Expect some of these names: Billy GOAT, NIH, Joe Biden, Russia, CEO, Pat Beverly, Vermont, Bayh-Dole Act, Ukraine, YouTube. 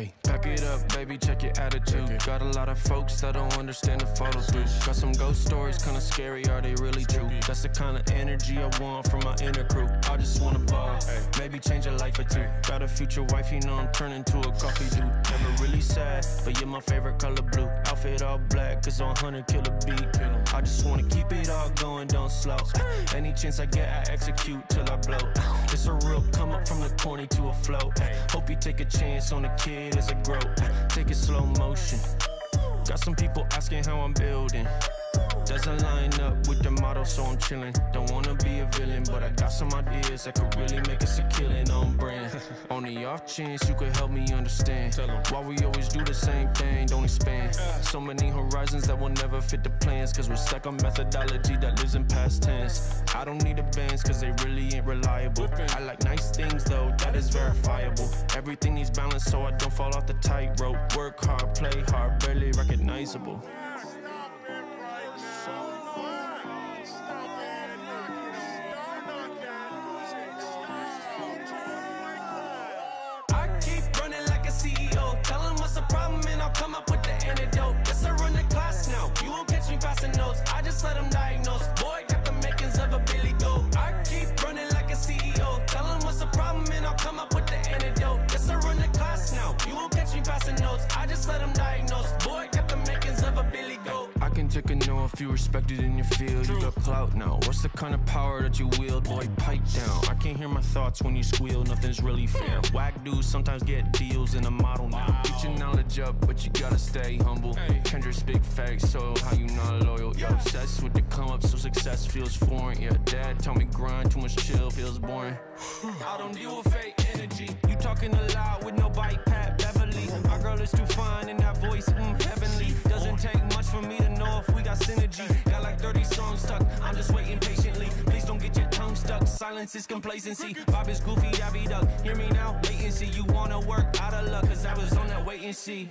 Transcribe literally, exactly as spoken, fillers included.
Hey, pack it up, baby, check your attitude. Got a lot of folks that don't understand the follow through. Got some ghost stories, kinda scary, are they really true? That's the kind of energy I want from my inner crew. I just wanna ball, maybe change a life or two. Got a future wife, you know I'm turning to a coffee dude. Never really sad, but you're my favorite color blue. Outfit all black, cause on one hundred kill a beat. I just wanna keep it all going, don't slow. Any chance I get, I execute till I blow. It's a real come up from the corny to a flow. Hope you take a chance on a kid as I grow, take it slow motion. Got some people asking how I'm building. Doesn't line up with the model, so I'm chilling. Don't wanna be a villain, but I got some ideas that could really make us a killing on brand. On the off chance, you could help me understand why we always do the same thing, don't expand. So many horizons that will never fit the plans, cause we're stuck on methodology that lives in past tense. I don't need the bands, cause they really ain't reliable. I like nice things though, that is verifiable. Everything needs balance, so I don't fall off the tightrope. Work hard, play hard, barely recognizable. Problem and I'll come up with the antidote. Guess I run the class now, you won't catch me passing notes. I just let them diagnose, boy, got the makings of a Billy GOAT. I keep running like a C E O, tell them what's the problem and I'll come up with the antidote. Guess I run the class now, you won't catch me passing notes. I just let them diagnose, boy, got the makings of a Billy GOAT. I can take a no if you respected in your field. You got clout now, what's the kind of power that you wield? Boy, pipe down, I can't hear my thoughts when you squeal. Nothing's really fair, whack dudes sometimes get deals in a model now. Get your knowledge up, but you gotta stay humble. Kendrick's big facts, so how you not loyal? You're obsessed with the come up, so success feels foreign. Yeah, dad told me grind, too much chill feels boring. I don't deal with fake energy. You talking a lot with no bite, Pat Beverly. My girl is too fine and that voice, mm, heavenly. Doesn't take much for me to know if we got synergy. Got like thirty songs stuck, I'm just waiting patiently. Please don't get your tongue stuck, silence is complacency. Bob is goofy, I be duck, hear me now, wait and see. You wanna work, out of luck, cause I was on that wait and see.